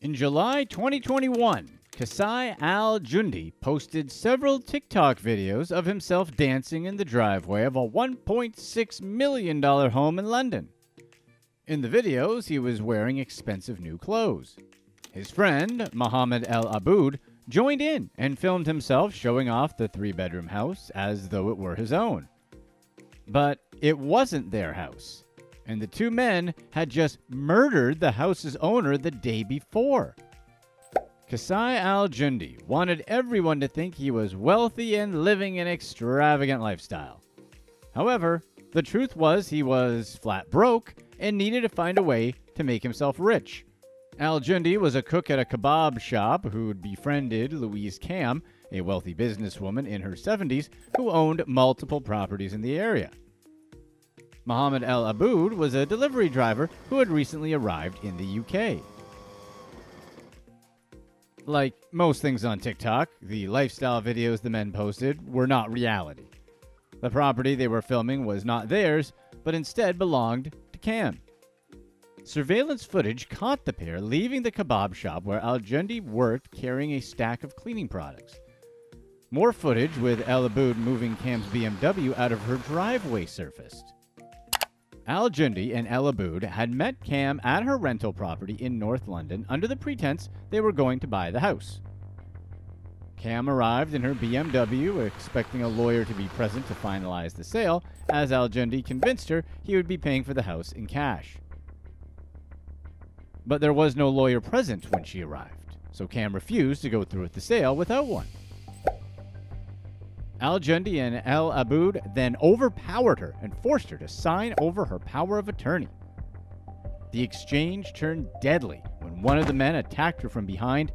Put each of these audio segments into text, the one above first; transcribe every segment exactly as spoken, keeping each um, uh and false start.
In July twenty twenty-one, Kusai Al-Jundi posted several TikTok videos of himself dancing in the driveway of a one point six million dollar home in London. In the videos, he was wearing expensive new clothes. His friend, Mohamed El-Abboud, joined in and filmed himself showing off the three-bedroom house as though it were his own. But it wasn't their house, and the two men had just murdered the house's owner the day before. Kusai Al-Jundi wanted everyone to think he was wealthy and living an extravagant lifestyle. However, the truth was he was flat broke and needed to find a way to make himself rich. Al-Jundi was a cook at a kebab shop who'd befriended Louise Kam, a wealthy businesswoman in her seventies who owned multiple properties in the area. Mohamed El-Abboud was a delivery driver who had recently arrived in the U K. Like most things on TikTok, the lifestyle videos the men posted were not reality. The property they were filming was not theirs, but instead belonged to Kam. Surveillance footage caught the pair leaving the kebab shop where Al-Jundi worked carrying a stack of cleaning products. More footage with El-Abboud moving Kam's B M W out of her driveway surfaced. Al-Jundi and El-Abboud had met Kam at her rental property in North London under the pretense they were going to buy the house. Kam arrived in her B M W, expecting a lawyer to be present to finalize the sale, as Al-Jundi convinced her he would be paying for the house in cash. But there was no lawyer present when she arrived, so Kam refused to go through with the sale without one. Al-Jundi and El-Abboud then overpowered her and forced her to sign over her power of attorney. The exchange turned deadly when one of the men attacked her from behind,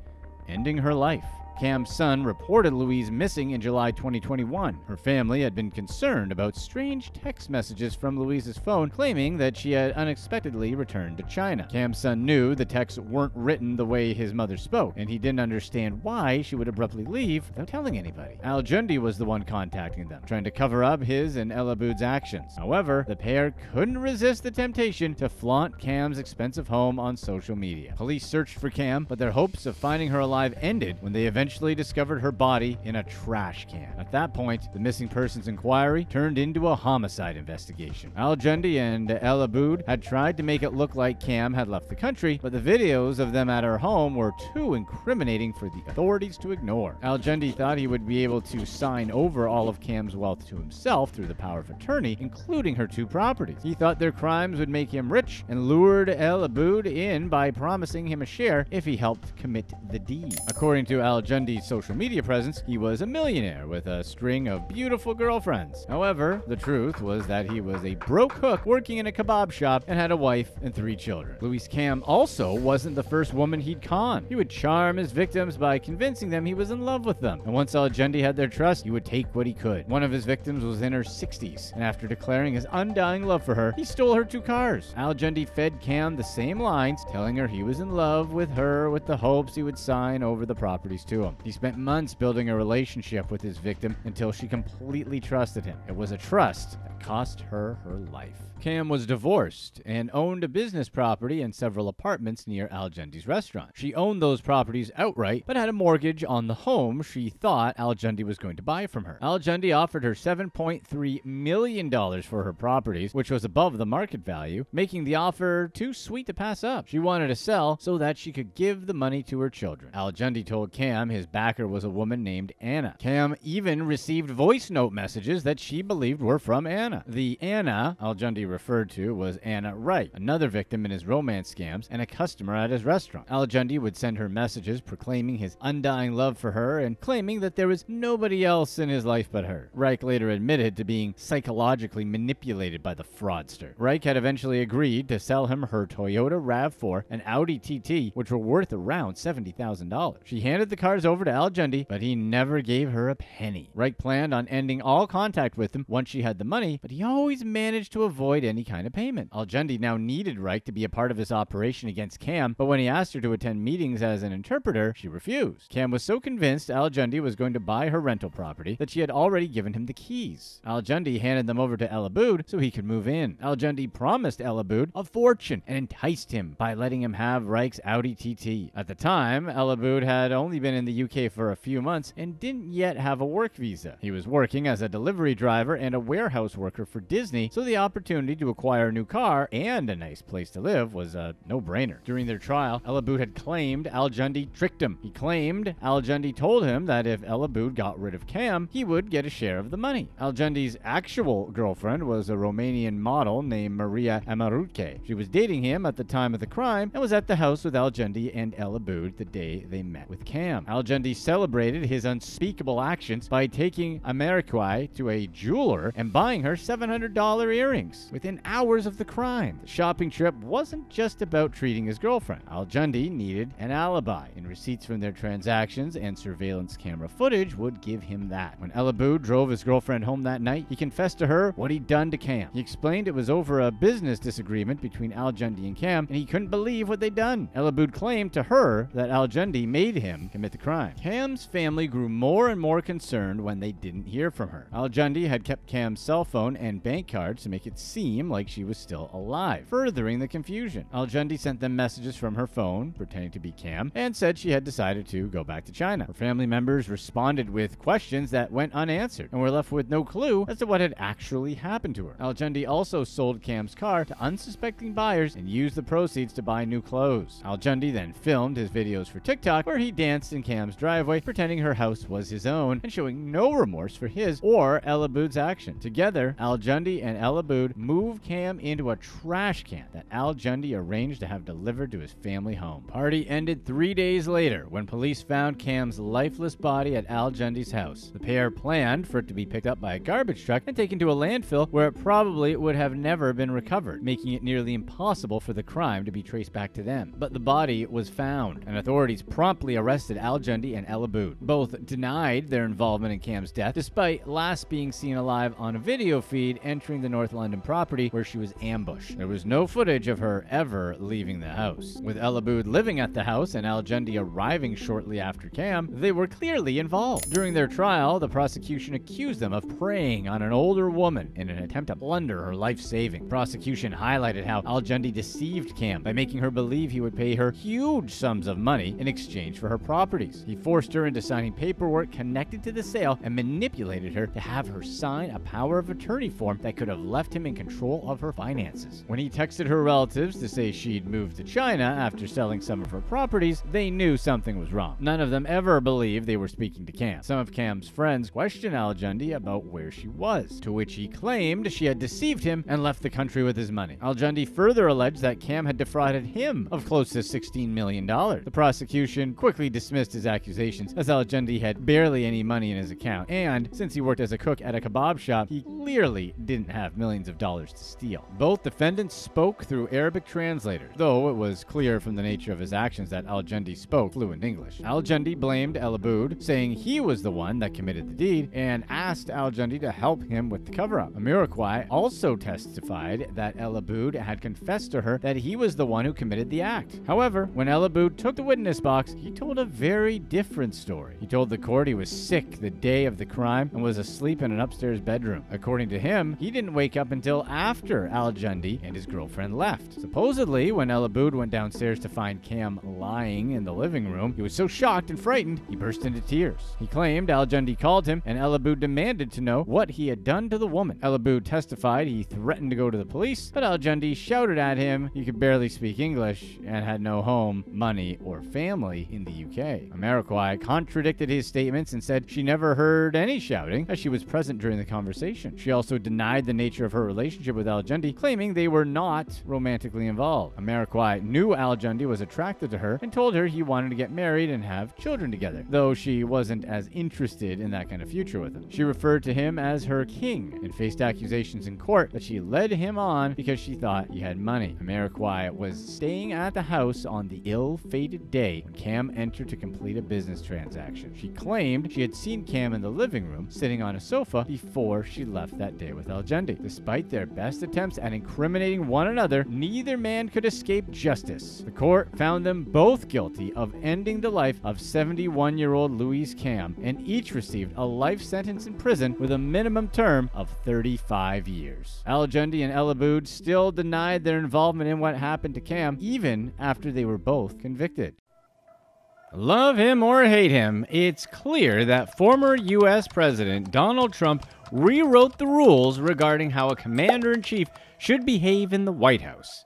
ending her life. Kam's son reported Louise missing in July twenty twenty-one. Her family had been concerned about strange text messages from Louise's phone claiming that she had unexpectedly returned to China. Kam's son knew the texts weren't written the way his mother spoke, and he didn't understand why she would abruptly leave without telling anybody. Al-Jundi was the one contacting them, trying to cover up his and El-Abboud's actions. However, the pair couldn't resist the temptation to flaunt Kam's expensive home on social media. Police searched for Kam, but their hopes of finding her alive ended when they eventually Eventually discovered her body in a trash can. At that point, the missing persons inquiry turned into a homicide investigation. Al-Jundi and El-Abboud had tried to make it look like Kam had left the country, but the videos of them at her home were too incriminating for the authorities to ignore. Al-Jundi thought he would be able to sign over all of Kam's wealth to himself through the power of attorney, including her two properties. He thought their crimes would make him rich and lured El-Abboud in by promising him a share if he helped commit the deed. According to Al-Jundi's social media presence, he was a millionaire with a string of beautiful girlfriends. However, the truth was that he was a broke cook working in a kebab shop and had a wife and three children. Louise Kam also wasn't the first woman he'd conned. He would charm his victims by convincing them he was in love with them, and once Al-Jundi had their trust, he would take what he could. One of his victims was in her sixties, and after declaring his undying love for her, he stole her two cars. Al-Jundi fed Kam the same lines, telling her he was in love with her with the hopes he would sign over the properties to her. He spent months building a relationship with his victim until she completely trusted him. It was a trust that cost her her life. Kam was divorced and owned a business property and several apartments near Al-Jundi's restaurant. She owned those properties outright, but had a mortgage on the home she thought Al-Jundi was going to buy from her. Al-Jundi offered her seven point three million dollars for her properties, which was above the market value, making the offer too sweet to pass up. She wanted to sell so that she could give the money to her children. Al-Jundi told Kam his backer was a woman named Anna. Kam even received voice note messages that she believed were from Anna. The Anna Al-Jundi referred to was Anna Reich, another victim in his romance scams and a customer at his restaurant. Al-Jundi would send her messages proclaiming his undying love for her and claiming that there was nobody else in his life but her. Reich later admitted to being psychologically manipulated by the fraudster. Reich had eventually agreed to sell him her Toyota RAV four and Audi T T, which were worth around seventy thousand dollars. She handed the cars over to Al-Jundi, but he never gave her a penny. Reich planned on ending all contact with him once she had the money, but he always managed to avoid avoid any kind of payment. Al-Jundi now needed Reich to be a part of this operation against Kam, but when he asked her to attend meetings as an interpreter, she refused. Kam was so convinced Al-Jundi was going to buy her rental property that she had already given him the keys. Al-Jundi handed them over to El-Abboud so he could move in. Al-Jundi promised El-Abboud a fortune and enticed him by letting him have Reich's Audi T T. At the time, El-Abboud had only been in the U K for a few months and didn't yet have a work visa. He was working as a delivery driver and a warehouse worker for Disney, so the opportunity to acquire a new car and a nice place to live was a no-brainer. During their trial, El-Abboud had claimed Al-Jundi tricked him. He claimed Al-Jundi told him that if El-Abboud got rid of Kam, he would get a share of the money. Al-Jundi's actual girlfriend was a Romanian model named Maria Amaruțchei. She was dating him at the time of the crime and was at the house with Al-Jundi and El-Abboud the day they met with Kam. Al-Jundi celebrated his unspeakable actions by taking Amaruțchei to a jeweler and buying her seven hundred dollar earrings. Within hours of the crime, the shopping trip wasn't just about treating his girlfriend. Al-Jundi needed an alibi, and receipts from their transactions and surveillance camera footage would give him that. When El-Abboud drove his girlfriend home that night, he confessed to her what he'd done to Kam. He explained it was over a business disagreement between Al-Jundi and Kam, and he couldn't believe what they'd done. El-Abboud claimed to her that Al-Jundi made him commit the crime. Kam's family grew more and more concerned when they didn't hear from her. Al-Jundi had kept Kam's cell phone and bank cards to make it seem like she was still alive, furthering the confusion. Al-Jundi sent them messages from her phone, pretending to be Kam, and said she had decided to go back to China. Her family members responded with questions that went unanswered and were left with no clue as to what had actually happened to her. Al-Jundi also sold Kam's car to unsuspecting buyers and used the proceeds to buy new clothes. Al-Jundi then filmed his videos for TikTok where he danced in Kam's driveway, pretending her house was his own and showing no remorse for his or El-Abboud's action. Together, Al-Jundi and El-Abboud moved Kam into a trash can that Al-Jundi arranged to have delivered to his family home. Party ended three days later when police found Kam's lifeless body at Al-Jundi's house. The pair planned for it to be picked up by a garbage truck and taken to a landfill where it probably would have never been recovered, making it nearly impossible for the crime to be traced back to them. But the body was found, and authorities promptly arrested Al-Jundi and El-Abboud. Both denied their involvement in Kam's death, despite last being seen alive on a video feed entering the North London property where she was ambushed. There was no footage of her ever leaving the house. With El-Abboud living at the house and Al-Jundi arriving shortly after Kam, they were clearly involved. During their trial, the prosecution accused them of preying on an older woman in an attempt to plunder her life savings. Prosecution highlighted how Al-Jundi deceived Kam by making her believe he would pay her huge sums of money in exchange for her properties. He forced her into signing paperwork connected to the sale and manipulated her to have her sign a power of attorney form that could have left him in control of her finances. When he texted her relatives to say she'd moved to China after selling some of her properties, they knew something was wrong. None of them ever believed they were speaking to Kam. Some of Kam's friends questioned Al-Jundi about where she was, to which he claimed she had deceived him and left the country with his money. Al-Jundi further alleged that Kam had defrauded him of close to sixteen million dollars. The prosecution quickly dismissed his accusations as Al-Jundi had barely any money in his account, and since he worked as a cook at a kebab shop, he clearly didn't have millions of dollars to steal. Both defendants spoke through Arabic translators, though it was clear from the nature of his actions that Al-Jundi spoke fluent English. Al-Jundi blamed El-Abboud, saying he was the one that committed the deed, and asked Al-Jundi to help him with the cover-up. Amaruțchei also testified that El-Abboud had confessed to her that he was the one who committed the act. However, when El-Abboud took the witness box, he told a very different story. He told the court he was sick the day of the crime and was asleep in an upstairs bedroom. According to him, he didn't wake up until after Al-Jundi and his girlfriend left. Supposedly, when El-Abboud went downstairs to find Kam lying in the living room, he was so shocked and frightened, he burst into tears. He claimed Al-Jundi called him, and El-Abboud demanded to know what he had done to the woman. El-Abboud testified he threatened to go to the police, but Al-Jundi shouted at him he could barely speak English and had no home, money, or family in the U K. Amaruțchei contradicted his statements and said she never heard any shouting, as she was present during the conversation. She also denied the nature of her relationship with Al-Jundi, claiming they were not romantically involved. Amaruțchei knew Al-Jundi was attracted to her and told her he wanted to get married and have children together, though she wasn't as interested in that kind of future with him. She referred to him as her king and faced accusations in court that she led him on because she thought he had money. Amaruțchei was staying at the house on the ill-fated day when Kam entered to complete a business transaction. She claimed she had seen Kam in the living room, sitting on a sofa, before she left that day with Al-Jundi. Despite their their best attempts at incriminating one another, neither man could escape justice. The court found them both guilty of ending the life of seventy-one-year-old Louise Kam, and each received a life sentence in prison with a minimum term of thirty-five years. Al-Jundi and El-Abboud still denied their involvement in what happened to Kam, even after they were both convicted. Love him or hate him, it's clear that former U S President Donald Trump rewrote the rules regarding how a commander-in-chief should behave in the White House.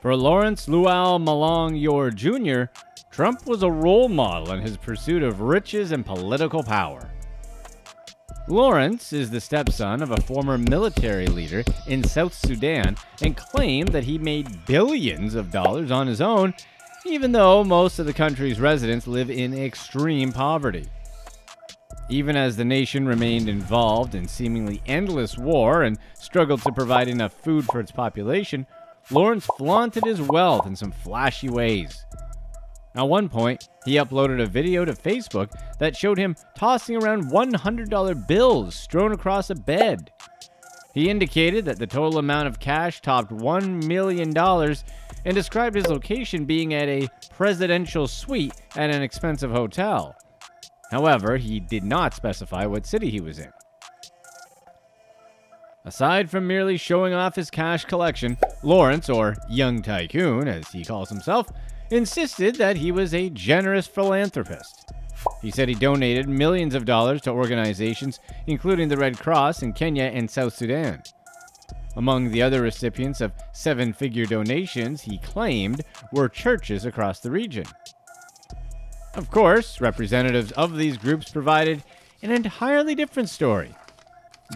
For Lawrence Lual Malong Yor, Junior, Trump was a role model in his pursuit of riches and political power. Lawrence is the stepson of a former military leader in South Sudan and claimed that he made billions of dollars on his own, even though most of the country's residents live in extreme poverty. Even as the nation remained involved in seemingly endless war and struggled to provide enough food for its population, Lawrence flaunted his wealth in some flashy ways. At one point, he uploaded a video to Facebook that showed him tossing around one hundred dollar bills strewn across a bed. He indicated that the total amount of cash topped one million dollars, and described his location being at a presidential suite at an expensive hotel. However, he did not specify what city he was in. Aside from merely showing off his cash collection, Lawrence, or Young Tycoon as he calls himself, insisted that he was a generous philanthropist. He said he donated millions of dollars to organizations including the Red Cross in Kenya and South Sudan. Among the other recipients of seven-figure donations he claimed were churches across the region. Of course, representatives of these groups provided an entirely different story.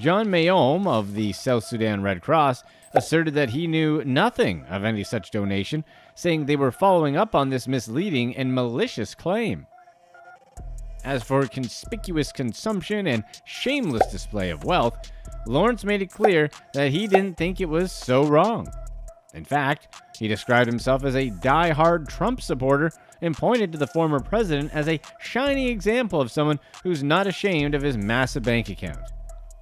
John Mayom of the South Sudan Red Cross asserted that he knew nothing of any such donation, saying they were following up on this misleading and malicious claim. As for conspicuous consumption and shameless display of wealth, Lawrence made it clear that he didn't think it was so wrong. In fact, he described himself as a die-hard Trump supporter and pointed to the former president as a shining example of someone who's not ashamed of his massive bank account.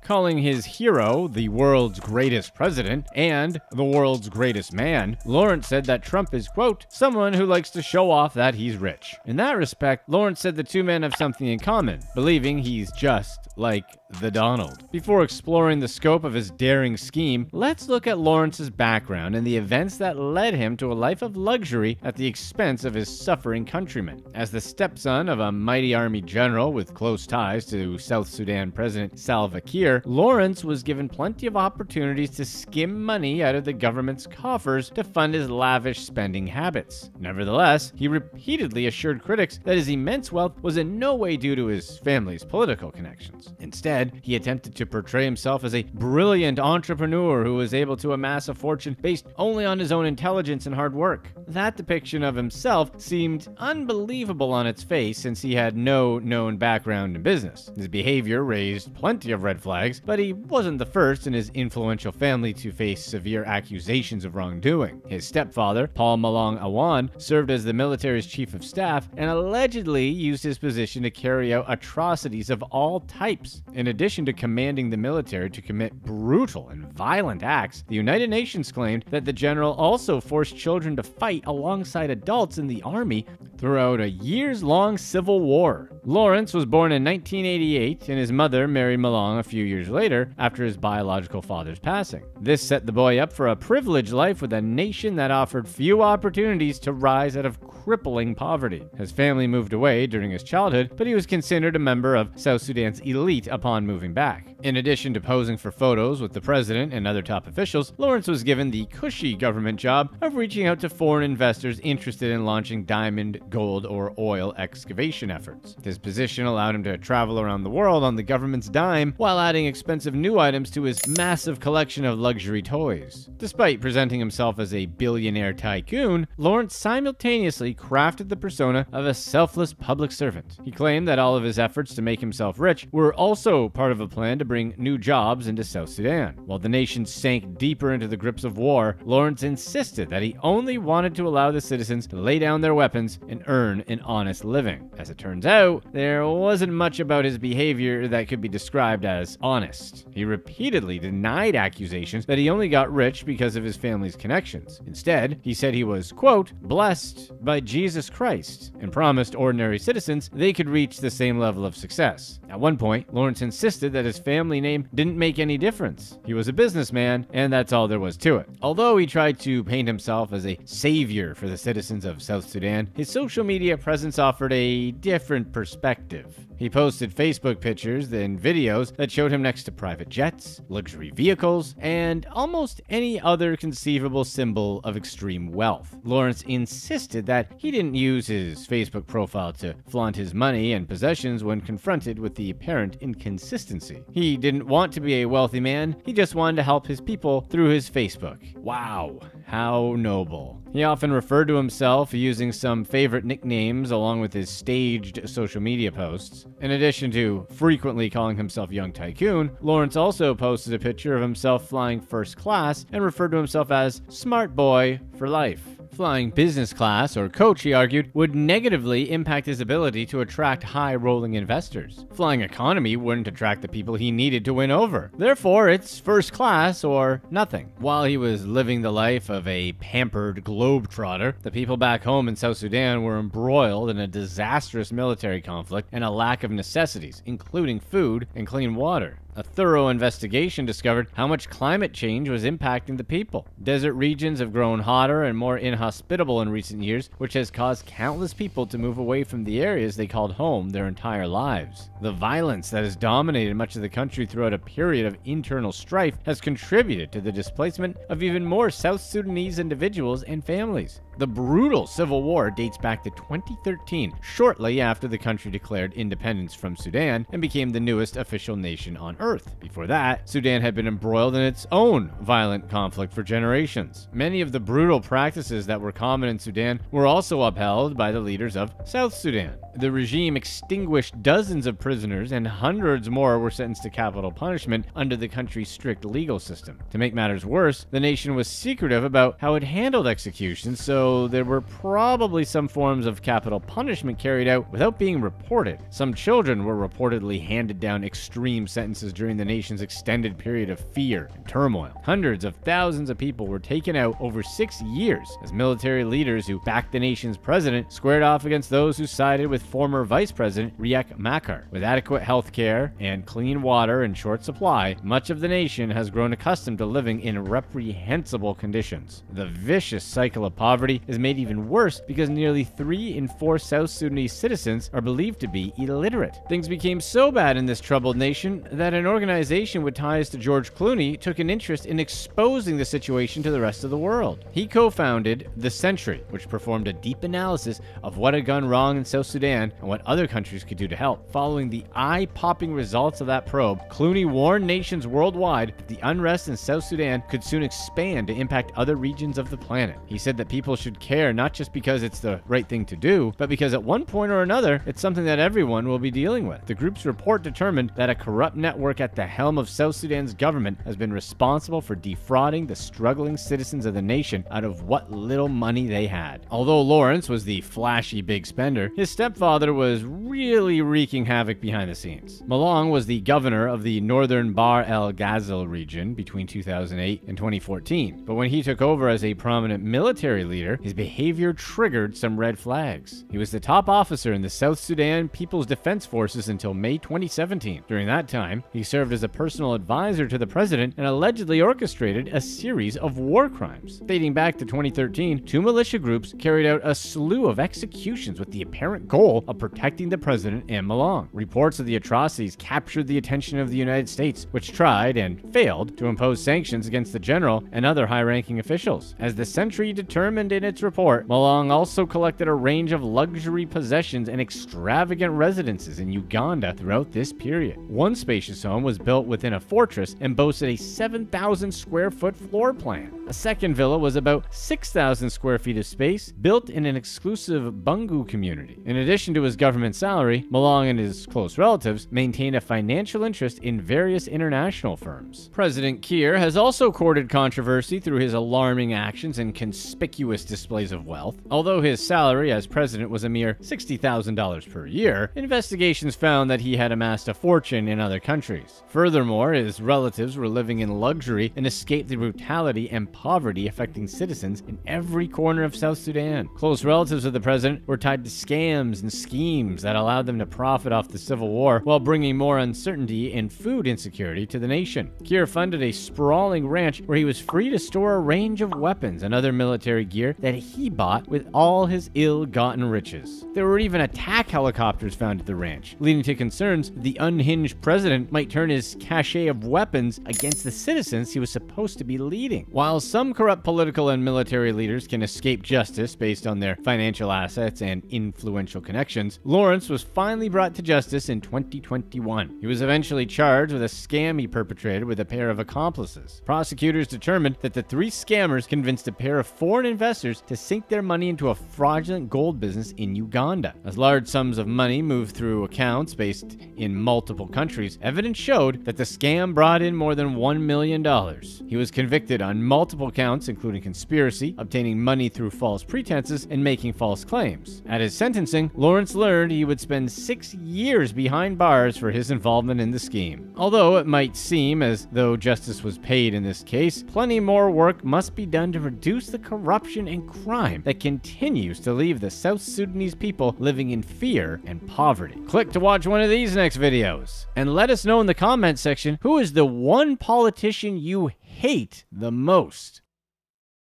Calling his hero the world's greatest president and the world's greatest man, Lawrence said that Trump is, quote, someone who likes to show off that he's rich. In that respect, Lawrence said the two men have something in common, believing he's just like the Donald. Before exploring the scope of his daring scheme, let's look at Lawrence's background and the events that led him to a life of luxury at the expense of his suffering countrymen. As the stepson of a mighty army general with close ties to South Sudan President Salva Kiir, Lawrence was given plenty of opportunities to skim money out of the government's coffers to fund his lavish spending habits. Nevertheless, he repeatedly assured critics that his immense wealth was in no way due to his family's political connections. Instead, he attempted to portray himself as a brilliant entrepreneur who was able to amass a fortune based only on his own intelligence and hard work. That depiction of himself seemed unbelievable on its face since he had no known background in business. His behavior raised plenty of red flags, but he wasn't the first in his influential family to face severe accusations of wrongdoing. His stepfather, Paul Malong Awan, served as the military's chief of staff and allegedly used his position to carry out atrocities of all types. In addition to commanding the military to commit brutal and violent acts, the United Nations claimed that the general also forced children to fight alongside adults in the army throughout a years-long civil war. Lawrence was born in nineteen eighty-eight, and his mother married Malong a few years later, after his biological father's passing. This set the boy up for a privileged life with a nation that offered few opportunities to rise out of crippling poverty. His family moved away during his childhood, but he was considered a member of South Sudan's elite upon moving back. In addition to posing for photos with the president and other top officials, Lawrence was given the cushy government job of reaching out to foreign investors interested in launching diamond, gold, or oil excavation efforts. This position allowed him to travel around the world on the government's dime while adding expensive new items to his massive collection of luxury toys. Despite presenting himself as a billionaire tycoon, Lawrence simultaneously crafted the persona of a selfless public servant. He claimed that all of his efforts to make himself rich were also part of a plan to bring new jobs into South Sudan. While the nation sank deeper into the grips of war, Lawrence insisted that he only wanted to allow the citizens to lay down their weapons and earn an honest living. As it turns out, there wasn't much about his behavior that could be described as honest. He repeatedly denied accusations that he only got rich because of his family's connections. Instead, he said he was, quote, blessed by Jesus Christ, and promised ordinary citizens they could reach the same level of success. At one point, Lawrence insisted that his family name didn't make any difference. He was a businessman, and that's all there was to it. Although he tried to paint himself as a savior for the citizens of South Sudan, his social media presence offered a different perspective. He posted Facebook pictures and videos that showed him next to private jets, luxury vehicles, and almost any other conceivable symbol of extreme wealth. Lawrence insisted that he didn't use his Facebook profile to flaunt his money and possessions when confronted with the apparent inconsistency. He didn't want to be a wealthy man, he just wanted to help his people through his Facebook. Wow, how noble. He often referred to himself using some favorite nicknames along with his staged social media posts. In addition to frequently calling himself Young Tycoon, Lawrence also posted a picture of himself flying first class and referred to himself as Smart Boy for Life. Flying business class or coach, he argued, would negatively impact his ability to attract high-rolling investors. Flying economy wouldn't attract the people he needed to win over. Therefore, it's first class or nothing. While he was living the life of a pampered globetrotter, the people back home in South Sudan were embroiled in a disastrous military conflict and a lack of necessities, including food and clean water. A thorough investigation discovered how much climate change was impacting the people. Desert regions have grown hotter and more inhospitable in recent years, which has caused countless people to move away from the areas they called home their entire lives. The violence that has dominated much of the country throughout a period of internal strife has contributed to the displacement of even more South Sudanese individuals and families. The brutal civil war dates back to twenty thirteen, shortly after the country declared independence from Sudan and became the newest official nation on Earth. Before that, Sudan had been embroiled in its own violent conflict for generations. Many of the brutal practices that were common in Sudan were also upheld by the leaders of South Sudan. The regime extinguished dozens of prisoners and hundreds more were sentenced to capital punishment under the country's strict legal system. To make matters worse, the nation was secretive about how it handled executions, so there were probably some forms of capital punishment carried out without being reported. Some children were reportedly handed down extreme sentences during the nation's extended period of fear and turmoil. Hundreds of thousands of people were taken out over six years as military leaders who backed the nation's president squared off against those who sided with former Vice President Riek Machar. With adequate health care and clean water in short supply, much of the nation has grown accustomed to living in reprehensible conditions. The vicious cycle of poverty is made even worse because nearly three in four South Sudanese citizens are believed to be illiterate. Things became so bad in this troubled nation that an organization with ties to George Clooney took an interest in exposing the situation to the rest of the world. He co-founded The Sentry, which performed a deep analysis of what had gone wrong in South Sudan and what other countries could do to help. Following the eye-popping results of that probe, Clooney warned nations worldwide that the unrest in South Sudan could soon expand to impact other regions of the planet. He said that people should care not just because it's the right thing to do, but because at one point or another, it's something that everyone will be dealing with. The group's report determined that a corrupt network at the helm of South Sudan's government has been responsible for defrauding the struggling citizens of the nation out of what little money they had. Although Lawrence was the flashy big spender, his stepfather was really wreaking havoc behind the scenes. Malong was the governor of the northern Bahr el Ghazal region between two thousand eight and twenty fourteen, but when he took over as a prominent military leader, his behavior triggered some red flags. He was the top officer in the South Sudan People's Defense Forces until May twenty seventeen. During that time, he served as a personal advisor to the president and allegedly orchestrated a series of war crimes. Dating back to twenty thirteen, two militia groups carried out a slew of executions with the apparent goal of protecting the president and Malong. Reports of the atrocities captured the attention of the United States, which tried and failed to impose sanctions against the general and other high-ranking officials. As the Sentry determined in its report, Malong also collected a range of luxury possessions and extravagant residences in Uganda throughout this period. One spacious home was built within a fortress and boasted a seven thousand square foot floor plan. A second villa was about six thousand square feet of space, built in an exclusive Bungu community. In addition to his government salary, Malong and his close relatives maintained a financial interest in various international firms. President Kiir has also courted controversy through his alarming actions and conspicuous decisions displays of wealth. Although his salary as president was a mere sixty thousand dollars per year, investigations found that he had amassed a fortune in other countries. Furthermore, his relatives were living in luxury and escaped the brutality and poverty affecting citizens in every corner of South Sudan. Close relatives of the president were tied to scams and schemes that allowed them to profit off the civil war while bringing more uncertainty and food insecurity to the nation. Kiir funded a sprawling ranch where he was free to store a range of weapons and other military gear that he bought with all his ill-gotten riches. There were even attack helicopters found at the ranch, leading to concerns that the unhinged president might turn his cache of weapons against the citizens he was supposed to be leading. While some corrupt political and military leaders can escape justice based on their financial assets and influential connections, Lawrence was finally brought to justice in twenty twenty-one. He was eventually charged with a scam he perpetrated with a pair of accomplices. Prosecutors determined that the three scammers convinced a pair of foreign investors to sink their money into a fraudulent gold business in Uganda. As large sums of money moved through accounts based in multiple countries, evidence showed that the scam brought in more than one million dollars. He was convicted on multiple counts, including conspiracy, obtaining money through false pretenses, and making false claims. At his sentencing, Lawrence learned he would spend six years behind bars for his involvement in the scheme. Although it might seem as though justice was paid in this case, plenty more work must be done to reduce the corruption and crime that continues to leave the South Sudanese people living in fear and poverty. Click to watch one of these next videos, and let us know in the comment section who is the one politician you hate the most.